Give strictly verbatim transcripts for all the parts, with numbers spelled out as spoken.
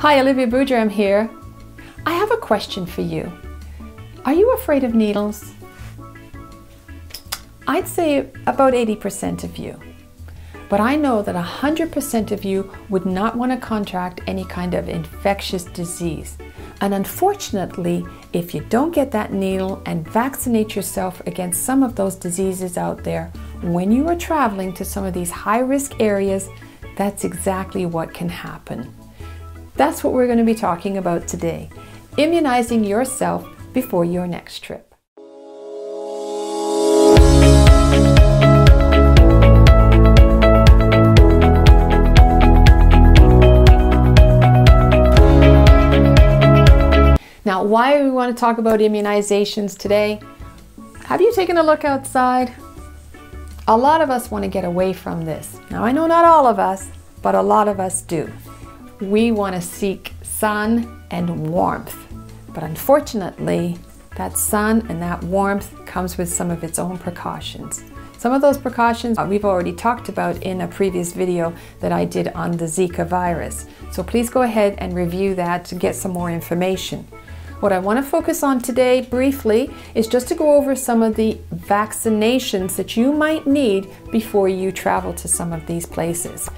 Hi, Olivia Boodram here. I have a question for you. Are you afraid of needles? I'd say about eighty percent of you. But I know that one hundred percent of you would not want to contract any kind of infectious disease. And unfortunately, if you don't get that needle and vaccinate yourself against some of those diseases out there, when you are traveling to some of these high-risk areas, that's exactly what can happen. That's what we're going to be talking about today, immunizing yourself before your next trip. Now, why we want to talk about immunizations today? Have you taken a look outside? A lot of us want to get away from this. Now, I know not all of us, but a lot of us do. We want to seek sun and warmth, but unfortunately, that sun and that warmth comes with some of its own precautions. Some of those precautions we've already talked about in a previous video that I did on the Zika virus. So please go ahead and review that to get some more information. What I want to focus on today briefly is just to go over some of the vaccinations that you might need before you travel to some of these places.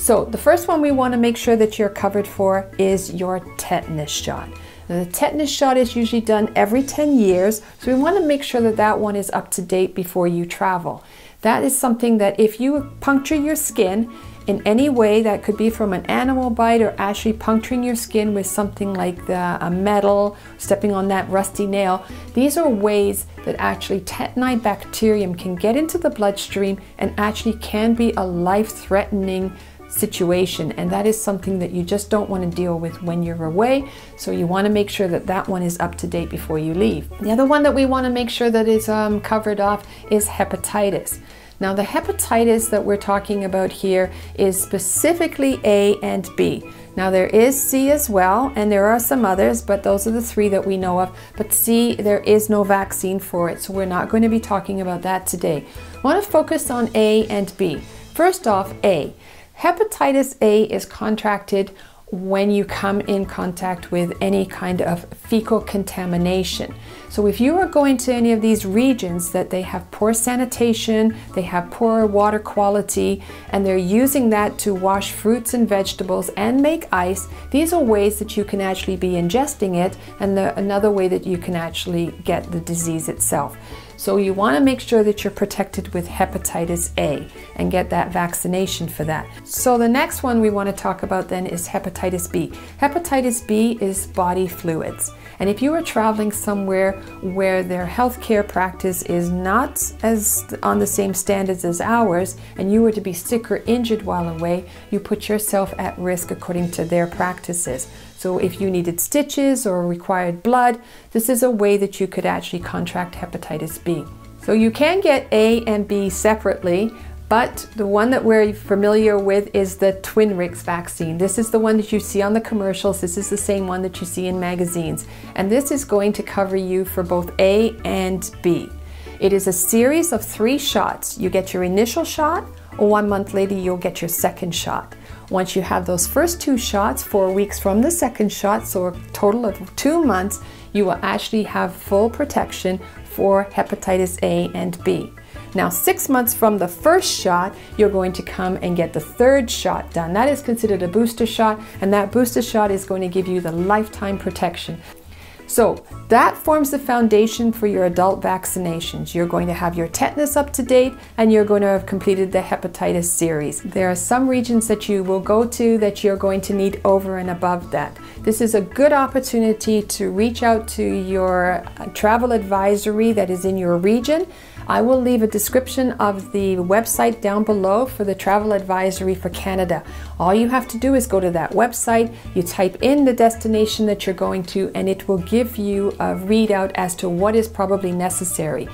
So the first one we want to make sure that you're covered for is your tetanus shot. Now, the tetanus shot is usually done every ten years, so we want to make sure that that one is up to date before you travel. That is something that if you puncture your skin in any way, that could be from an animal bite or actually puncturing your skin with something like the, a metal, stepping on that rusty nail, these are ways that actually tetani bacterium can get into the bloodstream and actually can be a life-threatening situation, and that is something that you just don't want to deal with when you're away. So you want to make sure that that one is up to date before you leave. The other one that we want to make sure that is um, covered off is hepatitis. Now, the hepatitis that we're talking about here is specifically A and B. Now, there is C as well, and there are some others, but those are the three that we know of. But C, there is no vaccine for it, so we're not going to be talking about that today. I want to focus on A and B. First off, A. Hepatitis A is contracted when you come in contact with any kind of fecal contamination. So if you are going to any of these regions that they have poor sanitation, they have poor water quality, and they're using that to wash fruits and vegetables and make ice, these are ways that you can actually be ingesting it, and the, another way that you can actually get the disease itself. So you want to make sure that you're protected with hepatitis A and get that vaccination for that. So the next one we want to talk about then is hepatitis B. Hepatitis B is body fluids. And if you are traveling somewhere where their healthcare practice is not as on the same standards as ours, and you were to be sick or injured while away, you put yourself at risk according to their practices. So if you needed stitches or required blood, this is a way that you could actually contract hepatitis B. So you can get A and B separately, but the one that we're familiar with is the Twinrix vaccine. This is the one that you see on the commercials. This is the same one that you see in magazines. And this is going to cover you for both A and B. It is a series of three shots. You get your initial shot, or one month later you'll get your second shot. Once you have those first two shots, four weeks from the second shot, so a total of two months, you will actually have full protection for hepatitis A and B. Now, six months from the first shot, you're going to come and get the third shot done. That is considered a booster shot, and that booster shot is going to give you the lifetime protection. So that forms the foundation for your adult vaccinations. You're going to have your tetanus up to date, and you're going to have completed the hepatitis series. There are some regions that you will go to that you're going to need over and above that. This is a good opportunity to reach out to your travel advisory that is in your region. I will leave a description of the website down below for the Travel Advisory for Canada. All you have to do is go to that website, you type in the destination that you're going to, and it will give you a readout as to what is probably necessary.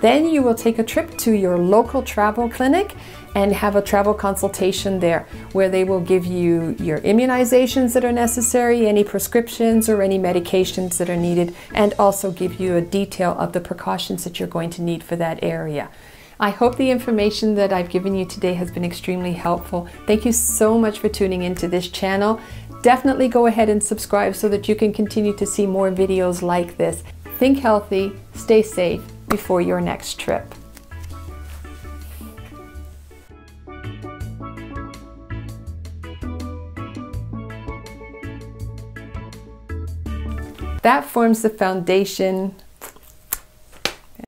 Then you will take a trip to your local travel clinic and have a travel consultation there, where they will give you your immunizations that are necessary, any prescriptions or any medications that are needed, and also give you a detail of the precautions that you're going to need for that area. I hope the information that I've given you today has been extremely helpful. Thank you so much for tuning into this channel. Definitely go ahead and subscribe so that you can continue to see more videos like this. Think healthy, stay safe before your next trip. That forms the foundation